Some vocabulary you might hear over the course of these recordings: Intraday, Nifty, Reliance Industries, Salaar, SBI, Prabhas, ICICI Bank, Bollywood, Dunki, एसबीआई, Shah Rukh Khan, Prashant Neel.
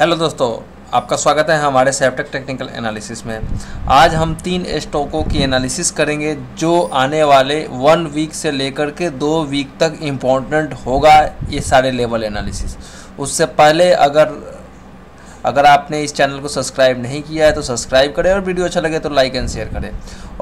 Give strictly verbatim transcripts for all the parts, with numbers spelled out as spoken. Hello दोस्तों, आपका स्वागत है हमारे सेप्टेक टेक्निकल एनालिसिस में। आज हम तीन स्टॉकों की एनालिसिस करेंगे जो आने वाले वन वीक से लेकर के दो वीक तक इम्पोर्टेंट होगा ये सारे लेवल एनालिसिस। उससे पहले अगर अगर आपने इस चैनल को सब्सक्राइब नहीं किया है तो सब्सक्राइब करें और वीडियो अच्छा लगे तो लाइक एंड शेयर करें।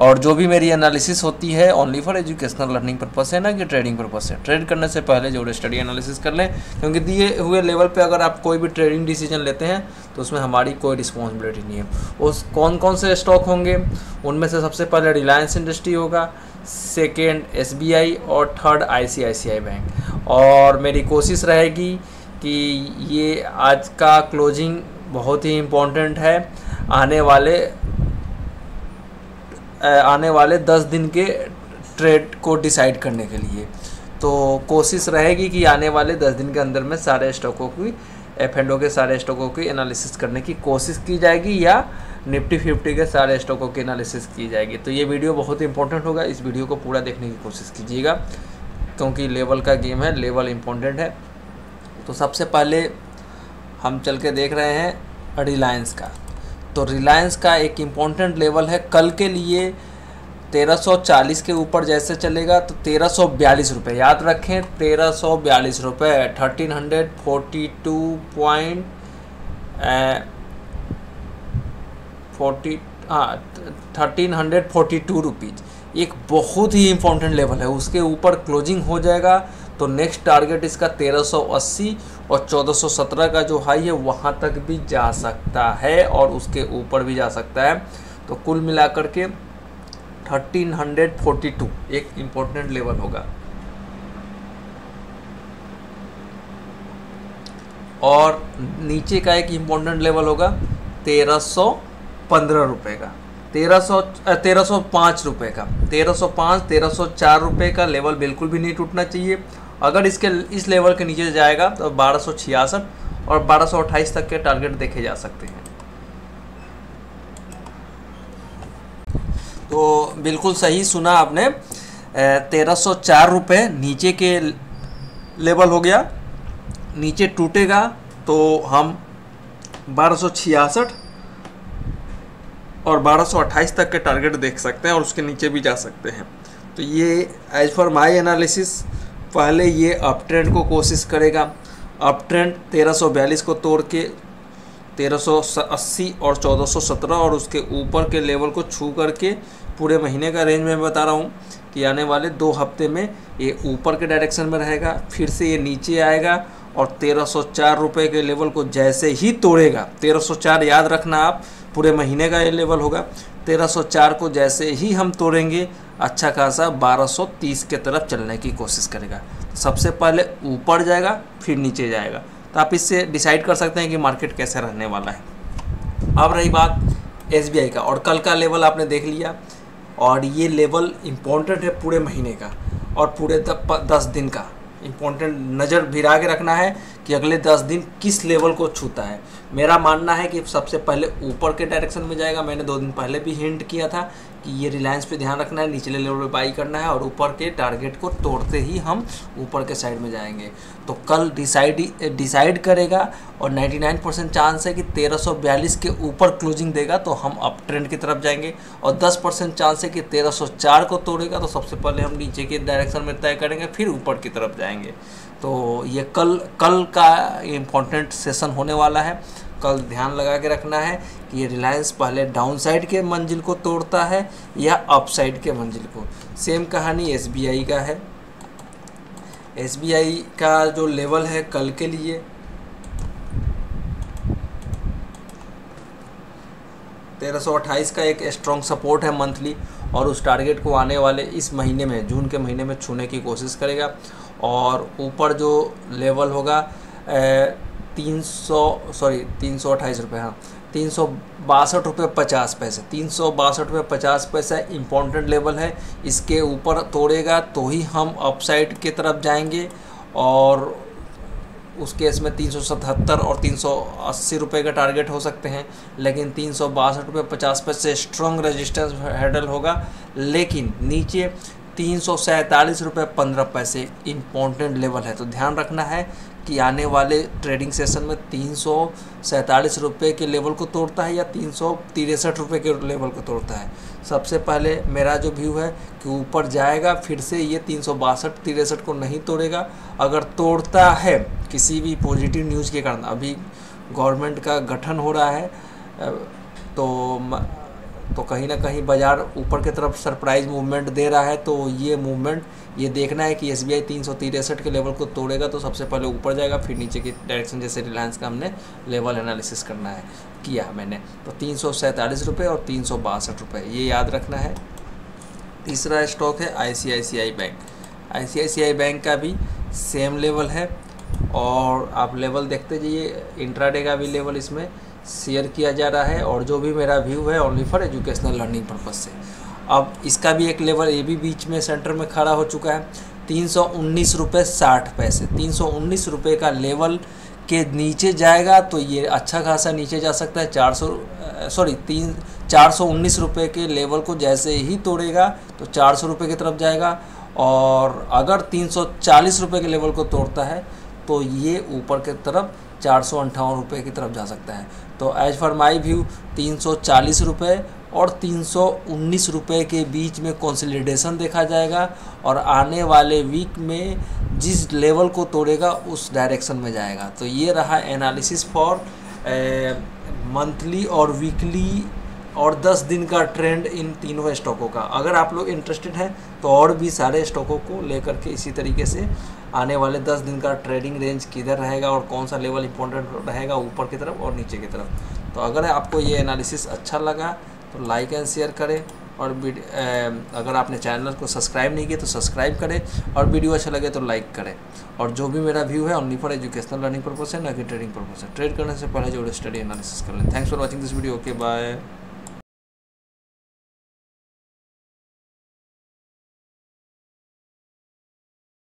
और जो भी मेरी एनालिसिस होती है only for educational learning purpose है, ना कि ट्रेडिंग पर्पस है। ट्रेड करने से पहले जरूर स्टडी एनालिसिस कर लें, क्योंकि दिए हुए लेवल पे अगर आप कोई भी ट्रेडिंग डिसीजन लेते हैं तो उसमें हमारी कोई रिस्पॉन्सिबिलिटी नहीं है। उस कौन कौन से स्टॉक होंगे उनमें से सबसे पहले रिलायंस इंडस्ट्री होगा, सेकेंड एस बी आई और थर्ड आई सी आई सी आई बैंक। और मेरी कोशिश रहेगी कि ये आज का क्लोजिंग बहुत ही इम्पोर्टेंट है आने वाले आने वाले दस दिन के ट्रेड को डिसाइड करने के लिए। तो कोशिश रहेगी कि आने वाले दस दिन के अंदर में सारे स्टॉकों की एफ एंड ओ के सारे स्टॉकों की एनालिसिस करने की कोशिश की जाएगी, या निफ्टी फिफ्टी के सारे स्टॉकों की एनालिसिस की जाएगी। तो ये वीडियो बहुत इंपॉर्टेंट होगा, इस वीडियो को पूरा देखने की कोशिश कीजिएगा क्योंकि लेवल का गेम है, लेवल इम्पोर्टेंट है। तो सबसे पहले हम चल के देख रहे हैं रिलायंस का। तो रिलायंस का एक इम्पोर्टेंट लेवल है कल के लिए तेरह सौ चालीस के ऊपर जैसे चलेगा तो तेरह सौ बयालीस रुपये, याद रखें तेरह सौ बयालीस रुपये तेरह सौ बयालीस पॉइंट फोर्टी हाँ thirteen hundred forty two rupees एक बहुत ही इम्पोर्टेंट लेवल है। उसके ऊपर क्लोजिंग हो जाएगा तो नेक्स्ट टारगेट इसका तेरह सौ अस्सी और चौदह सौ सत्रह का जो हाई है वहाँ तक भी जा सकता है और उसके ऊपर भी जा सकता है। तो कुल मिलाकर के तेरह सौ बयालीस एक इम्पोर्टेंट लेवल होगा। और नीचे का एक इम्पोर्टेंट लेवल होगा तेरह सौ पंद्रह रुपए का, तेरह सौ तेरह सौ पाँच रुपए का, तेरह सौ पाँच तेरह सौ चार रुपए का लेवल बिल्कुल भी नहीं टूटना चाहिए। अगर इसके इस लेवल के नीचे जाएगा तो बारह सौ छियासठ और बारह सौ अट्ठाईस तक के टारगेट देखे जा सकते हैं। तो बिल्कुल सही सुना आपने, तेरह सौ चार रुपये नीचे के लेवल हो गया। नीचे टूटेगा तो हम बारह सौ छियासठ और बारह सौ अट्ठाईस तक के टारगेट देख सकते हैं और उसके नीचे भी जा सकते हैं। तो ये एज फॉर माई एनालिसिस पहले ये अप ट्रेंड को कोशिश करेगा। अप ट्रेंड तेरह सौ बयालीस को तोड़ के तेरह सौ अस्सी और चौदह सौ सत्रह और उसके ऊपर के लेवल को छू करके पूरे महीने का रेंज में बता रहा हूँ कि आने वाले दो हफ्ते में ये ऊपर के डायरेक्शन में रहेगा, फिर से ये नीचे आएगा और तेरह सौ चार रुपए के लेवल को जैसे ही तोड़ेगा, तेरह सौ चार याद रखना आप, पूरे महीने का ये लेवल होगा। तेरह सौ चार को जैसे ही हम तोड़ेंगे अच्छा खासा बारह सौ तीस के तरफ चलने की कोशिश करेगा। सबसे पहले ऊपर जाएगा फिर नीचे जाएगा, तो आप इससे डिसाइड कर सकते हैं कि मार्केट कैसे रहने वाला है। अब रही बात एसबीआई का, और कल का लेवल आपने देख लिया और ये लेवल इम्पोर्टेंट है पूरे महीने का और पूरे दस दिन का। इम्पोर्टेंट नज़र भिरा के रखना है कि अगले दस दिन किस लेवल को छूता है। मेरा मानना है कि सबसे पहले ऊपर के डायरेक्शन में जाएगा। मैंने दो दिन पहले भी हिंट किया था कि ये रिलायंस पे ध्यान रखना है, निचले लेवल पे बाई करना है और ऊपर के टारगेट को तोड़ते ही हम ऊपर के साइड में जाएंगे। तो कल डिसाइड डिसाइड करेगा और निन्यानवे परसेंट चांस है कि तेरह सौ बयालीस के ऊपर क्लोजिंग देगा तो हम अप ट्रेंड की तरफ जाएंगे, और दस परसेंट चांस है कि तेरह सौ चार को तोड़ेगा तो सबसे पहले हम नीचे के डायरेक्शन में तय करेंगे फिर ऊपर की तरफ जाएंगे। तो ये कल कल का इम्पोर्टेंट सेशन होने वाला है। कल ध्यान लगा के रखना है कि ये रिलायंस पहले डाउनसाइड के मंजिल को तोड़ता है या अपसाइड के मंजिल को। सेम कहानी एसबीआई का है। एसबीआई का जो लेवल है कल के लिए तेरह सौ अट्ठाईस का एक स्ट्रॉन्ग सपोर्ट है मंथली, और उस टारगेट को आने वाले इस महीने में जून के महीने में छूने की कोशिश करेगा। और ऊपर जो लेवल होगा तीन सौ सॉरी तीन सौ अट्ठाईस रुपये हाँ तीन सौ बासठ रुपये पचास पैसे तीन सौ बासठ रुपये पचास पैसा इम्पोर्टेंट लेवल है। इसके ऊपर तोड़ेगा तो ही हम अपसाइड की तरफ जाएंगे, और उस केस में तीन सौ सतहत्तर और तीन सौ अस्सी रुपये का टारगेट हो सकते हैं। लेकिन तीन सौ बासठ रुपये पचास पैसे स्ट्रॉन्ग रजिस्टेंस हैंडल होगा। लेकिन नीचे तीन सौ सैंतालीस रुपये पंद्रह पैसे इम्पोर्टेंट लेवल है, तो ध्यान रखना है कि आने वाले ट्रेडिंग सेशन में तीन सौ सैंतालीस रुपये के लेवल को तोड़ता है या तीन सौ तिरसठ रुपये के लेवल को तोड़ता है। सबसे पहले मेरा जो व्यू है कि ऊपर जाएगा फिर से ये तीन सौ बासठ तिरसठ को नहीं तोड़ेगा। अगर तोड़ता है किसी भी पॉजिटिव न्यूज़ के कारण, अभी गवर्नमेंट का गठन हो रहा है तो तो कहीं ना कहीं बाज़ार ऊपर की तरफ सरप्राइज़ मूवमेंट दे रहा है। तो ये मूवमेंट ये देखना है कि एस बी आई तीन सौ तिरसठ के लेवल को तोड़ेगा तो सबसे पहले ऊपर जाएगा फिर नीचे की डायरेक्शन, जैसे रिलायंस का हमने लेवल एनालिसिस करना है किया मैंने, तो तीन सौ सैंतालीस रुपये और तीन सौ बासठ रुपये ये याद रखना है। तीसरा स्टॉक है आई सी आई सी आई बैंक। आई सी आई सी आई बैंक का भी सेम लेवल है और आप लेवल देखते जाइए, इंट्राडे का भी लेवल इसमें शेयर किया जा रहा है और जो भी मेरा व्यू है only for educational learning purpose से। अब इसका भी एक लेवल ये भी बीच में सेंटर में खड़ा हो चुका है, तीन सौ उन्नीस रुपये साठ पैसे। तीन सौ उन्नीस रुपये का लेवल के नीचे जाएगा तो ये अच्छा खासा नीचे जा सकता है। चार सौ सॉरी तीन चार सौ उन्नीस रुपये के लेवल को जैसे ही तोड़ेगा तो चार सौ रुपये की तरफ जाएगा और अगर तीन सौ चालीस रुपये के लेवल को तोड़ता है तो ये ऊपर की तरफ चार सौ अंठावन रुपये की तरफ जा सकता है। तो एज फॉर माई व्यू तीन सौ चालीस रुपये और तीन सौ उन्नीस रुपये के बीच में कंसोलिडेशन देखा जाएगा और आने वाले वीक में जिस लेवल को तोड़ेगा उस डायरेक्शन में जाएगा। तो ये रहा एनालिसिस फॉर मंथली और वीकली और दस दिन का ट्रेंड इन तीनों स्टॉकों का। अगर आप लोग इंटरेस्टेड हैं तो और भी सारे स्टॉकों को लेकर के इसी तरीके से आने वाले दस दिन का ट्रेडिंग रेंज किधर रहेगा और कौन सा लेवल इंपॉर्टेंट रहेगा ऊपर की तरफ और नीचे की तरफ। तो अगर आपको ये एनालिसिस अच्छा लगा तो लाइक एंड शेयर करें और अगर आपने चैनल को सब्सक्राइब नहीं किया तो सब्सक्राइब करें और वीडियो अच्छा लगे तो लाइक करें। और जो भी मेरा व्यू है only for educational learning purpose है, ना कि ट्रेडिंग पर्पज है। ट्रेड करने से पहले जो स्टडी एनालिसिस कर लें। Thanks for watching this video. Okay bye.